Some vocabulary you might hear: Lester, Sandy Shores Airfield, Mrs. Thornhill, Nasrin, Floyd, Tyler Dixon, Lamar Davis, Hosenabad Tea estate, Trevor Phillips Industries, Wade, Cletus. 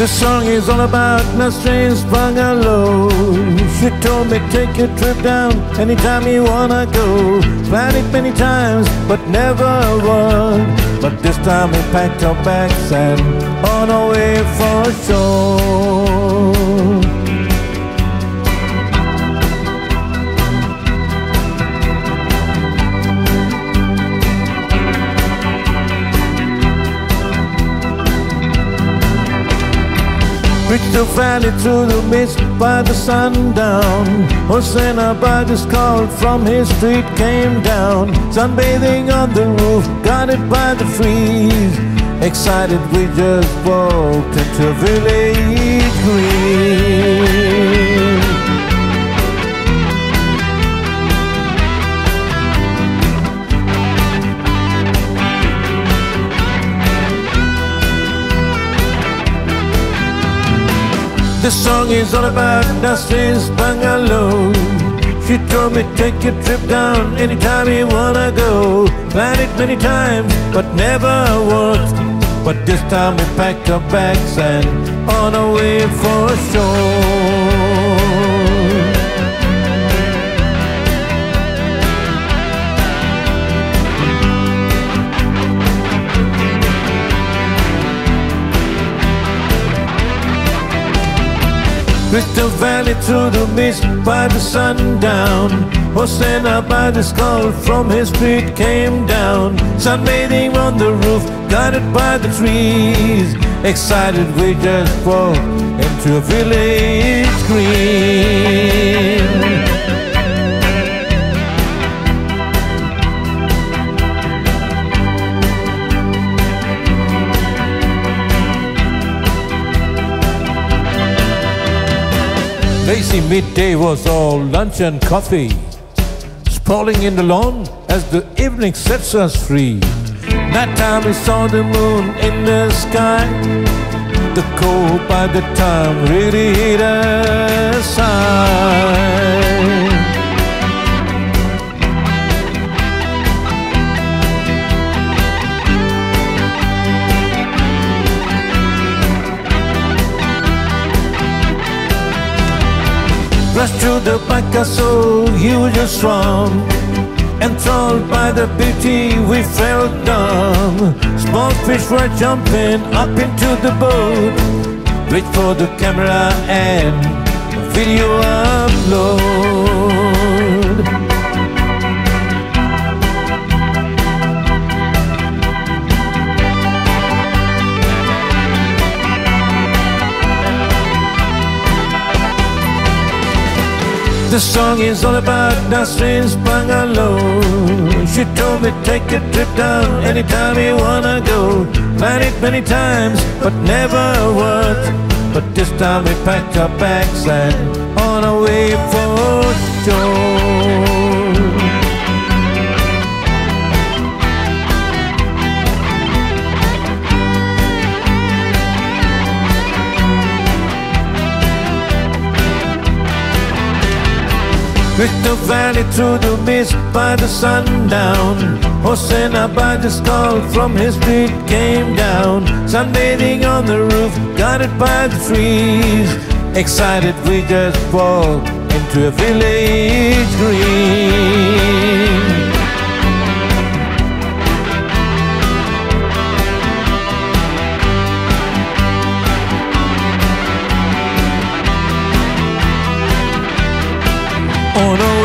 This song is all about Nasrin's bungalow. She told me take a trip down anytime you wanna go. Planned it many times but never won. But this time we packed our bags and on our way for shore. Reached the valley through the mist by the sundown. Hosenabad is called from his street came down. Sunbathing on the roof, guarded by the trees. Excited we just walked into village green. This song is all about Nasrin's bungalow. She told me take your trip down anytime you wanna go. Planned it many times but never worked. But this time we packed our bags and on our way for shore. With the valley through the mist by the sundown. Hosenabad is called from his street came down. Sunbathing on the roof, guarded by the trees. Excited we just walked into a village green. Lazy midday was all lunch and coffee, sprawling in the lawn as the evening sets us free. That time we saw the moon in the sky. The cold by the time really hit us high. Rushed through the Baka so huge and strong. Enthralled by the beauty we felt numb. Small fish were jumping up into the boat. Reach for the camera and video upload. This song is all about Nasrin's bungalow. She told me take a trip down anytime you wanna go. Planned it many times but never worked. But this time we packed our bags and on our way for shore. With the valley through the mist by the sundown. Hosenabad is called from his street came down. Sunbathing on the roof, guarded by the trees. Excited we just walked into a village green. Oh no.